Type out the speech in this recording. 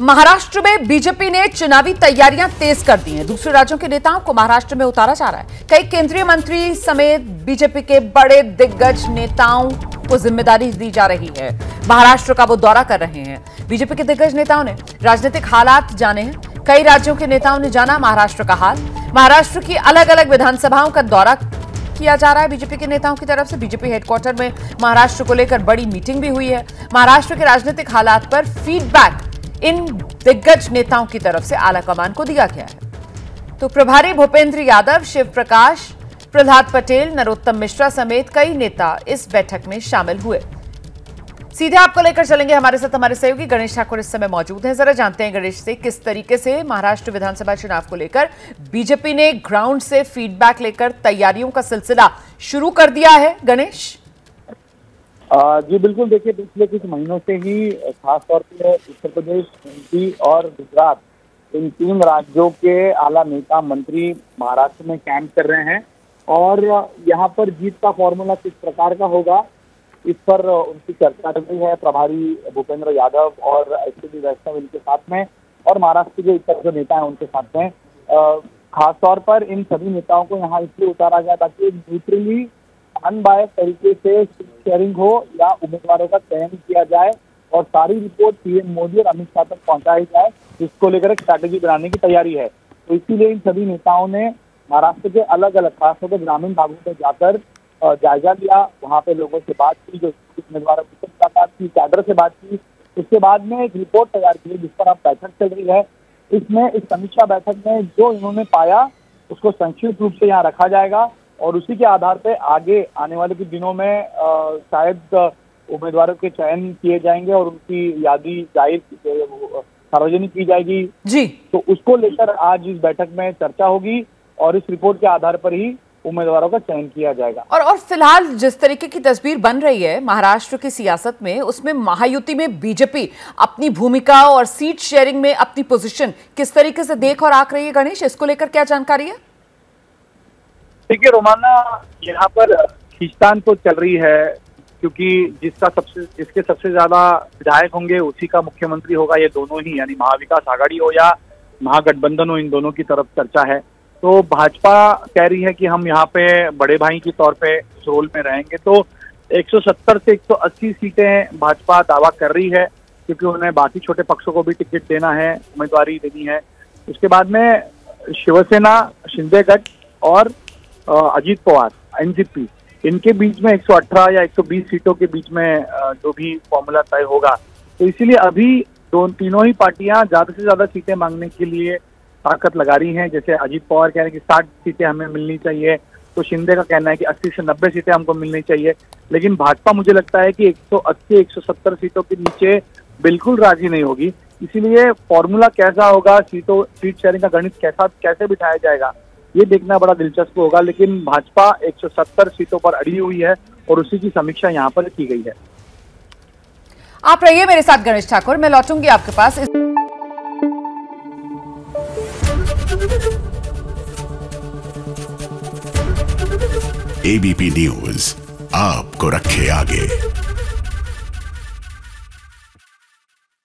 महाराष्ट्र में बीजेपी ने चुनावी तैयारियां तेज कर दी हैं। दूसरे राज्यों के नेताओं को महाराष्ट्र में उतारा जा रहा है। कई केंद्रीय मंत्री समेत बीजेपी के बड़े दिग्गज नेताओं को जिम्मेदारी दी जा रही है। महाराष्ट्र का वो दौरा कर रहे हैं। बीजेपी के दिग्गज नेताओं ने राजनीतिक हालात जाने हैं। कई राज्यों के नेताओं ने जाना महाराष्ट्र का हाल। महाराष्ट्र की अलग अलग विधानसभाओं का दौरा किया जा रहा है बीजेपी के नेताओं की तरफ से। बीजेपी हेडक्वार्टर में महाराष्ट्र को लेकर बड़ी मीटिंग भी हुई है। महाराष्ट्र के राजनीतिक हालात पर फीडबैक इन दिग्गज नेताओं की तरफ से आला कमान को दिया गया है। तो प्रभारी भूपेंद्र यादव, शिव प्रकाश, प्रहलाद पटेल, नरोत्तम मिश्रा समेत कई नेता इस बैठक में शामिल हुए। सीधे आपको लेकर चलेंगे, हमारे साथ हमारे सहयोगी गणेश ठाकुर इस समय मौजूद हैं। जरा जानते हैं गणेश से, किस तरीके से महाराष्ट्र विधानसभा चुनाव को लेकर बीजेपी ने ग्राउंड से फीडबैक लेकर तैयारियों का सिलसिला शुरू कर दिया है। गणेश जी बिल्कुल, देखिए पिछले कुछ महीनों से ही खासतौर पर उत्तर प्रदेश, यूपी और गुजरात, इन तीन राज्यों के आला नेता मंत्री महाराष्ट्र में कैंप कर रहे हैं और यहाँ पर जीत का फॉर्मूला किस प्रकार का होगा इस पर उनकी चर्चा चल रही है। प्रभारी भूपेंद्र यादव और एसपी वैष्णव इनके साथ में और महाराष्ट्र के इतर जो नेता हैं उनके साथ में। खासतौर पर इन सभी नेताओं को यहाँ इसलिए उतारा गया ताकि न्यूट्रली अनबायस तरीके से शेयरिंग हो या उम्मीदवारों का चयन किया जाए और सारी रिपोर्ट पीएम मोदी और अमित शाह तक पहुँचाई जाए, जिसको लेकर एक स्ट्रैटेजी बनाने की तैयारी है। तो इसीलिए इन सभी नेताओं ने महाराष्ट्र के अलग अलग खासतौर पर ग्रामीण भागों में जाकर जायजा लिया, वहाँ पे लोगों से बात की, जो उम्मीदवारों से बात की, कैडर से बात की। उसके बाद में एक रिपोर्ट तैयार की जिस पर अब बैठक चल रही है। इसमें इस समीक्षा बैठक में जो इन्होंने पाया उसको संक्षिप्त रूप से यहाँ रखा जाएगा और उसी के आधार पे आगे आने वाले कुछ दिनों में शायद उम्मीदवारों के चयन किए जाएंगे और उनकी यादी जाहिर सार्वजनिक की जाएगी जी। तो उसको लेकर आज इस बैठक में चर्चा होगी और इस रिपोर्ट के आधार पर ही उम्मीदवारों का चयन किया जाएगा। और फिलहाल जिस तरीके की तस्वीर बन रही है महाराष्ट्र की सियासत में, उसमें महायुति में बीजेपी अपनी भूमिका और सीट शेयरिंग में अपनी पोजीशन किस तरीके से देख और आंक रही है गणेश, इसको लेकर क्या जानकारी है? देखिए रोमाना, यहाँ पर खींचतान तो चल रही है क्योंकि जिसके सबसे ज्यादा विधायक होंगे उसी का मुख्यमंत्री होगा। ये दोनों ही, यानी महाविकास आघाड़ी हो या महागठबंधन हो, इन दोनों की तरफ चर्चा है। तो भाजपा कह रही है कि हम यहाँ पे बड़े भाई के तौर पे इस रोल में रहेंगे। तो 170 से 180 सीटें भाजपा दावा कर रही है क्योंकि उन्हें बाकी छोटे पक्षों को भी टिकट देना है, उम्मीदवारी देनी है। उसके बाद में शिवसेना, शिंदे गट और अजित पवार एनसीपी, इनके बीच में 118 या 120 सीटों के बीच में जो भी फॉर्मूला तय होगा। तो इसीलिए अभी तीनों ही पार्टियां ज्यादा से ज्यादा सीटें मांगने के लिए ताकत लगा रही हैं। जैसे अजित पवार कह रहे हैं कि 60 सीटें हमें मिलनी चाहिए, तो शिंदे का कहना है कि 80 से 90 सीटें हमको मिलनी चाहिए। लेकिन भाजपा मुझे लगता है कि 180 170 सीटों के नीचे बिल्कुल राजी नहीं होगी। इसीलिए फॉर्मूला कैसा होगा, सीट शेयरिंग का गणित कैसे बिठाया जाएगा, ये देखना बड़ा दिलचस्प होगा। लेकिन भाजपा 170 सीटों पर अड़ी हुई है और उसी की समीक्षा यहाँ पर की गई है। आप रहिए मेरे साथ गणेश ठाकुर, मैं लौटूंगी आपके पास। ABP News आपको रखे आगे।